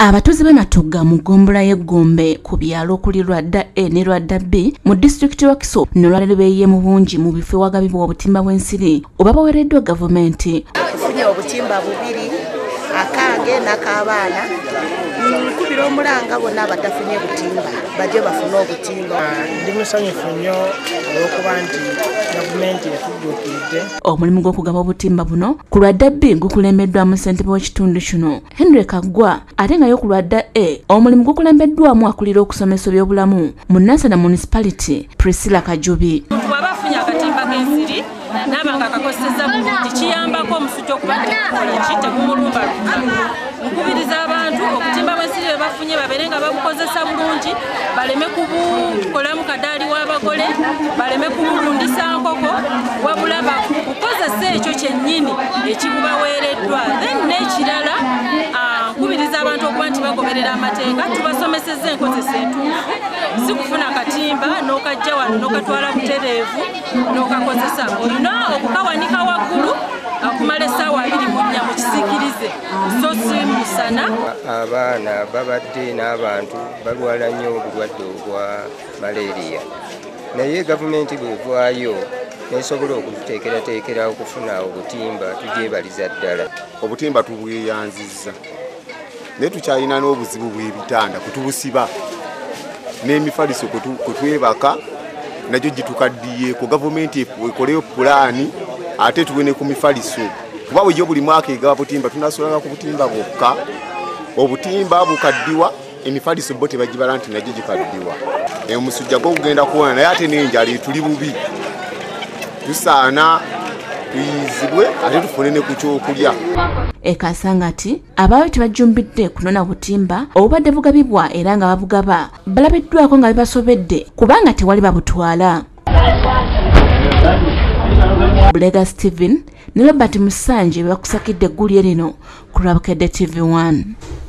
Abatuzi banatugga mu ggombolola y'Egombe ku byalo okuli Rwanda A ne Rwanda B mu disitulikiti ya Wakiso ne olwaleero beeyiye mu bungi mu bifo ewagabibwa obutimba bw'ensiri oba baweereddwa gavumenti. Tufunye obutimba bubiri akange n'ak'abaana nkubira omulanga bonna abatafunye butimba bajje bafune obutimba. Ndi musanyufu nnyo olw'okuba nti gavumenti etujjuukidde. Omulimu gw'okugaba obutimba buno ku Rwanda B gukulembeddwamu ssentebe w'ekitundu kino Henry Kagwa ate nga yo ku Rwanda A omulimu gukulembeddwamu akulira okusomesa ebyobulamu mu Nansana Municipality Priscilla Kajjubi. Wabafunye akatimba k'ensiri n'abanga akakosezza bulungi kiyambako omusujja okubadde ekite kumulumbalumba nkubiriza abantu okutimba bw'ensiri bwe bafunye babeere nga babukozesa bulungi baleme kubukolamu kadaali w'abagole baleme kubulundisa nkoko wabula bakukozesa ekyo kyennyini ekibubaweereddwa then n'ekirala nkubiriza abantu okuba nti bagoberera amateeka tubasomesezza enkozesa entuufu si kufuna akatimba n'okajja wano n'okatwala butereevu n'okakozesa olina okukawanika waggulu akumala essaawa abiri mu nnya mukisikirize musana. Abaana babadde n'abantu balwala nnyo obulwadde obwa malaria naye gavumenti bwevaayo nesobola okututeekerateekera okufuna obutimba tugyebaliza ddala. Obutimba tubweyanzizza naye tukyalina n'obuzibu bw'ebitanda kutubusiba n'emifaliso kwe twebaka nagyo gitukaddiyeeko. Gavumenti ekoleyo pulaani ate tuwene ku mifaliso kuba bwe buli mwaka egaba butimba tunasolanga ku butimba bwokka obutimba bukaddiwa emifaliso bo tebagibala nti nagyo gikaddiwa. Omusujja gw'okugenda kuwona naye ate n'enjala etuli bubi tusaana tuyizibwe ate tufune ne ku kyokulya. Ekasangati abawe tebajumbidde kunona butimba obubadde bugabibwa era nga babugaba balabiddwako nga bibasobedde kubanga tewali babutwala. Bulega Steven ne Robert Musanje bakusakidde eggulye lino ku Bukedde TV 1.